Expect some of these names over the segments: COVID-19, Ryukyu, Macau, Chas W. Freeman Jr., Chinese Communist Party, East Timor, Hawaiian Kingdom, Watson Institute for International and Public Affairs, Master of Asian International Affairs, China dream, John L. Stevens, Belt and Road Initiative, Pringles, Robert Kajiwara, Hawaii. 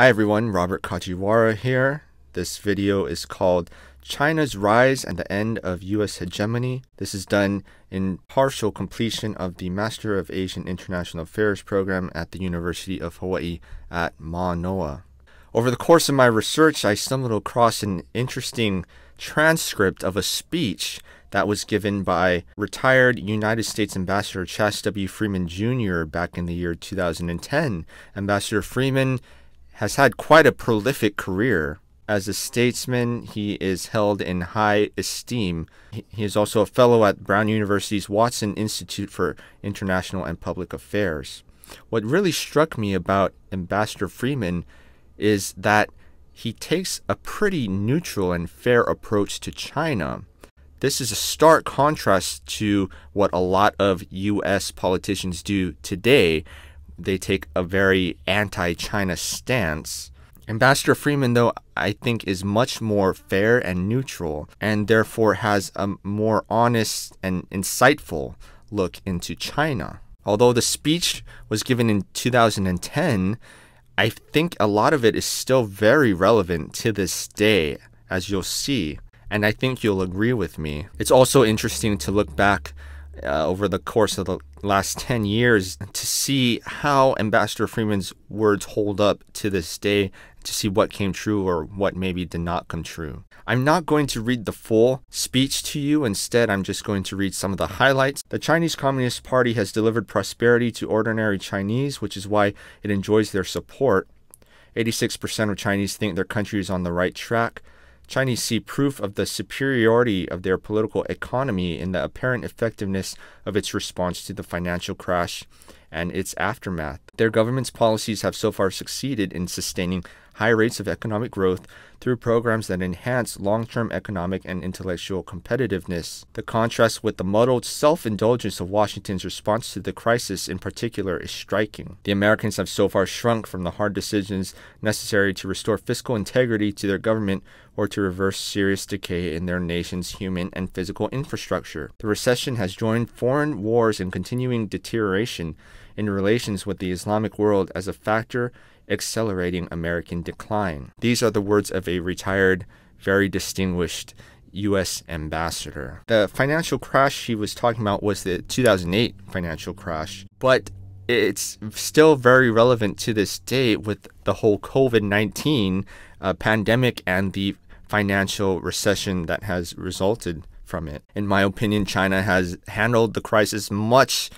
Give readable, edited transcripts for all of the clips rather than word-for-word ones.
Hi everyone, Robert Kajiwara here. This video is called China's Rise and the End of U.S. Hegemony. This is done in partial completion of the Master of Asian International Affairs program at the University of Hawaii at Manoa. Over the course of my research, I stumbled across an interesting transcript of a speech that was given by retired United States Ambassador Chas W. Freeman Jr. back in the year 2010. Ambassador Freeman has had quite a prolific career. As a statesman, he is held in high esteem. He is also a fellow at Brown University's Watson Institute for International and Public Affairs. What really struck me about Ambassador Freeman is that he takes a pretty neutral and fair approach to China. This is a stark contrast to what a lot of U.S. politicians do today. They take a very anti-China stance. Ambassador Freeman, though, I think is much more fair and neutral, and therefore has a more honest and insightful look into China. Although the speech was given in 2010, I think a lot of it is still very relevant to this day, as you'll see, and I think you'll agree with me. It's also interesting to look back over the course of the last 10 years to see how Ambassador Freeman's words hold up to this day, to see what came true or what maybe did not come true. I'm not going to read the full speech to you. Instead, I'm just going to read some of the highlights. The Chinese Communist Party has delivered prosperity to ordinary Chinese, which is why it enjoys their support. 86% of Chinese think their country is on the right track. Chinese see proof of the superiority of their political economy in the apparent effectiveness of its response to the financial crash and its aftermath. Their government's policies have so far succeeded in sustaining high rates of economic growth through programs that enhance long-term economic and intellectual competitiveness. The contrast with the muddled self-indulgence of Washington's response to the crisis in particular is striking. The Americans have so far shrunk from the hard decisions necessary to restore fiscal integrity to their government or to reverse serious decay in their nation's human and physical infrastructure. The recession has joined foreign wars and continuing deterioration in relations with the Islamic world as a factor accelerating American decline. These are the words of a retired, very distinguished U.S. ambassador. The financial crash he was talking about was the 2008 financial crash, but it's still very relevant to this day with the whole COVID-19 pandemic and the financial recession that has resulted from it. In my opinion, China has handled the crisis much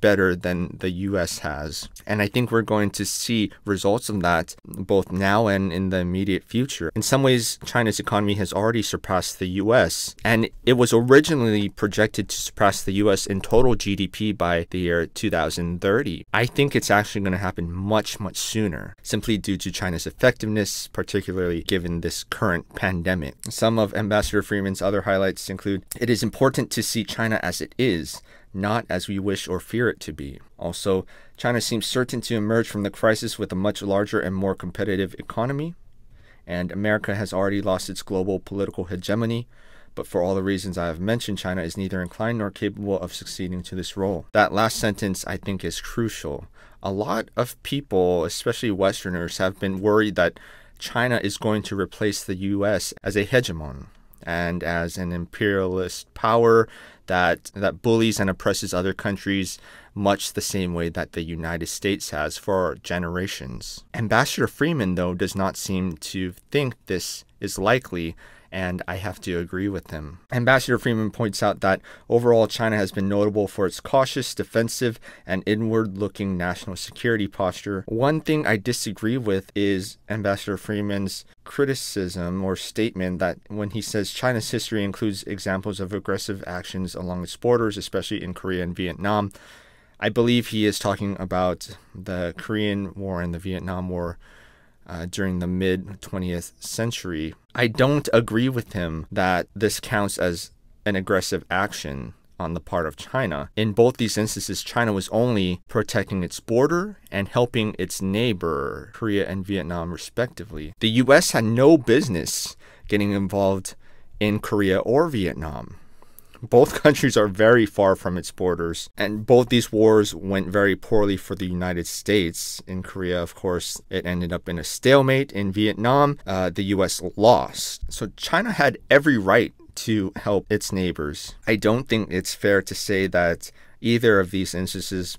better than the U.S. has. And I think we're going to see results of that both now and in the immediate future. In some ways, China's economy has already surpassed the U.S., and it was originally projected to surpass the U.S. in total GDP by the year 2030. I think it's actually going to happen much sooner, simply due to China's effectiveness, particularly given this current pandemic. Some of Ambassador Freeman's other highlights include, it is important to see China as it is, not as we wish or fear it to be. Also, China seems certain to emerge from the crisis with a much larger and more competitive economy. And America has already lost its global political hegemony. But for all the reasons I have mentioned, China is neither inclined nor capable of succeeding to this role. That last sentence, I think, is crucial. A lot of people, especially Westerners, have been worried that China is going to replace the U.S. as a hegemon and as an imperialist power that bullies and oppresses other countries much the same way that the United States has for generations. Ambassador Freeman, though, does not seem to think this is likely, and I have to agree with him. Ambassador Freeman points out that overall China has been notable for its cautious, defensive, and inward-looking national security posture. One thing I disagree with is Ambassador Freeman's criticism or statement that when he says China's history includes examples of aggressive actions along its borders, especially in Korea and Vietnam. I believe he is talking about the Korean War and the Vietnam War during the mid-20th century. I don't agree with him that this counts as an aggressive action on the part of China. In both these instances, China was only protecting its border and helping its neighbor, Korea and Vietnam, respectively. The U.S. had no business getting involved in Korea or Vietnam. Both countries are very far from its borders, and both these wars went very poorly for the United States. In Korea, of course, it ended up in a stalemate. In Vietnam, the U.S. lost. So China had every right to help its neighbors. I don't think it's fair to say that either of these instances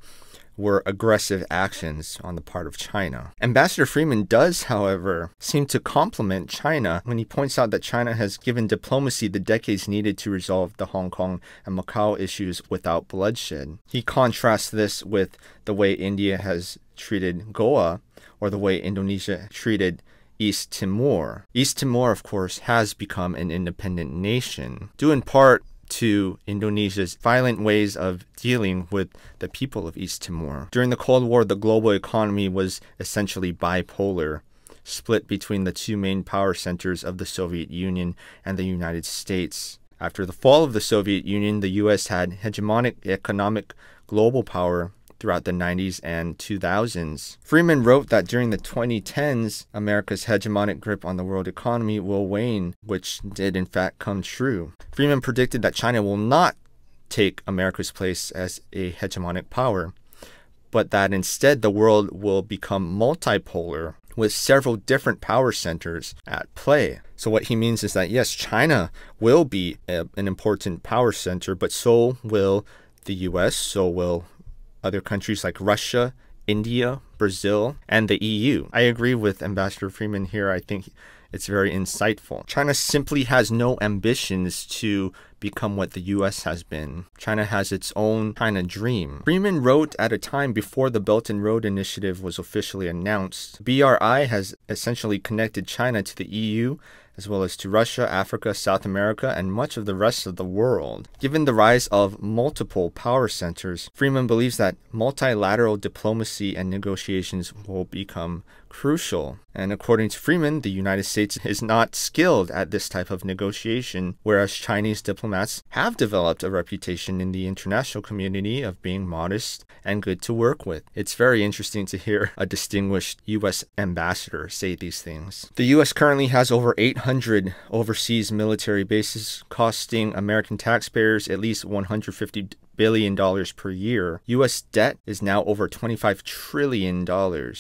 were aggressive actions on the part of China. Ambassador Freeman does, however, seem to compliment China when he points out that China has given diplomacy the decades needed to resolve the Hong Kong and Macau issues without bloodshed. He contrasts this with the way India has treated Goa, or the way Indonesia treated East Timor. East Timor, of course, has become an independent nation, due in part to Indonesia's violent ways of dealing with the people of East Timor. During the Cold War, the global economy was essentially bipolar, split between the two main power centers of the Soviet Union and the United States. After the fall of the Soviet Union, the U.S. had hegemonic economic global power throughout the 90s and 2000s. Freeman wrote that during the 2010s, America's hegemonic grip on the world economy will wane, which did in fact come true. Freeman predicted that China will not take America's place as a hegemonic power, but that instead the world will become multipolar with several different power centers at play. So what he means is that yes, China will be an important power center, but so will the US, so will other countries like Russia, India, Brazil, and the EU. I agree with Ambassador Freeman here. I think it's very insightful. China simply has no ambitions to become what the US has been. China has its own China dream. Freeman wrote at a time before the Belt and Road Initiative was officially announced. BRI has essentially connected China to the EU, as well as to Russia, Africa, South America, and much of the rest of the world. Given the rise of multiple power centers, Freeman believes that multilateral diplomacy and negotiations will become crucial. And according to Freeman, the United States is not skilled at this type of negotiation, whereas Chinese diplomats have developed a reputation in the international community of being modest and good to work with. It's very interesting to hear a distinguished U.S. ambassador say these things. The U.S. currently has over 800 overseas military bases, costing American taxpayers at least $150 billion per year. U.S. debt is now over $25 trillion.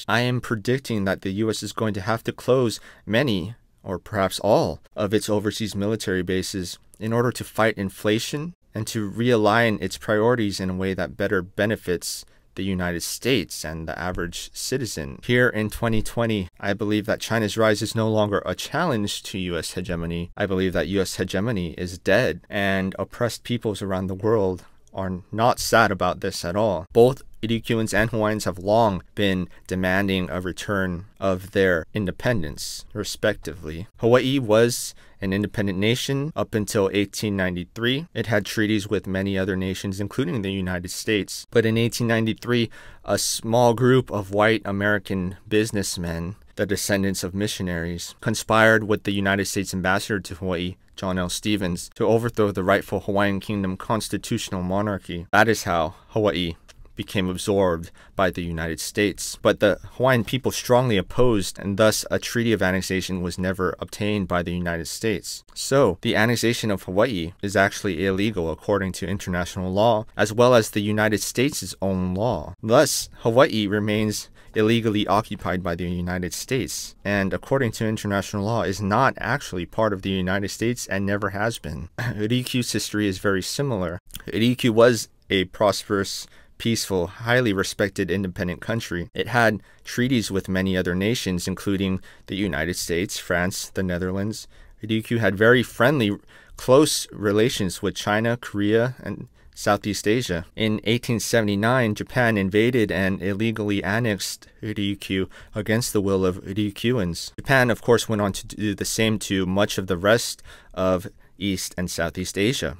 I am predicting that the U.S. is going to have to close many, or perhaps all, of its overseas military bases in order to fight inflation and to realign its priorities in a way that better benefits the United States and the average citizen. Here in 2020, I believe that China's rise is no longer a challenge to U.S. hegemony. I believe that U.S. hegemony is dead, and oppressed peoples around the world are not sad about this at all. Both Ryukyuans and Hawaiians have long been demanding a return of their independence, respectively. Hawaii was an independent nation up until 1893. It had treaties with many other nations, including the United States. But in 1893, a small group of white American businessmen, the descendants of missionaries, conspired with the United States ambassador to Hawaii, John L. Stevens, to overthrow the rightful Hawaiian Kingdom constitutional monarchy. That is how Hawaii became absorbed by the United States. But the Hawaiian people strongly opposed, and thus a treaty of annexation was never obtained by the United States. So the annexation of Hawaii is actually illegal according to international law, as well as the United States' own law. Thus, Hawaii remains illegally occupied by the United States, and according to international law is not actually part of the United States and never has been. Ryukyu's history is very similar. Ryukyu was a prosperous, peaceful, highly respected independent country. It had treaties with many other nations, including the United States, France, the Netherlands. Ryukyu had very friendly, close relations with China, Korea, and Southeast Asia. In 1879, Japan invaded and illegally annexed Ryukyu against the will of Ryukyuans. Japan, of course, went on to do the same to much of the rest of East and Southeast Asia.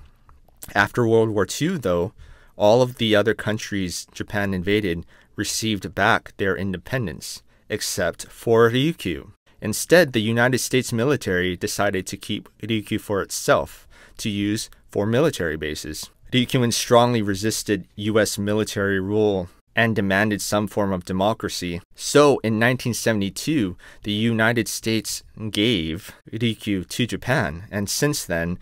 After World War II, though, all of the other countries Japan invaded received back their independence, except for Ryukyu. Instead, the United States military decided to keep Ryukyu for itself, to use for military bases. Ryukyuans strongly resisted U.S. military rule and demanded some form of democracy. So, in 1972, the United States gave Ryukyu to Japan, and since then,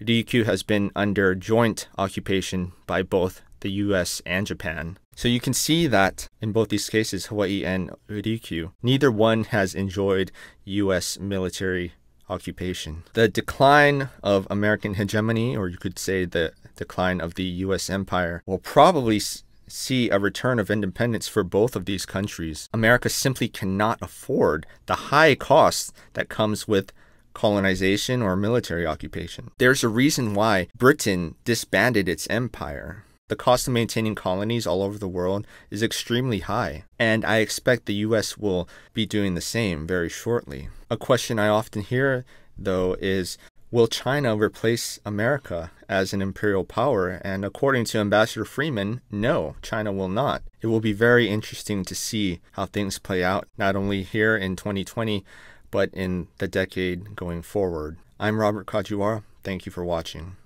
Ryukyu has been under joint occupation by both the US and Japan. So you can see that in both these cases, Hawaii and Ryukyu, neither one has enjoyed US military occupation. The decline of American hegemony, or you could say the decline of the US empire, will probably see a return of independence for both of these countries. America simply cannot afford the high costs that comes with colonization or military occupation. There's a reason why Britain disbanded its empire. The cost of maintaining colonies all over the world is extremely high, and I expect the US will be doing the same very shortly. A question I often hear, though, is will China replace America as an imperial power? And according to Ambassador Freeman, no, China will not. It will be very interesting to see how things play out, not only here in 2020, but in the decade going forward. I'm Robert Kajiwara. Thank you for watching.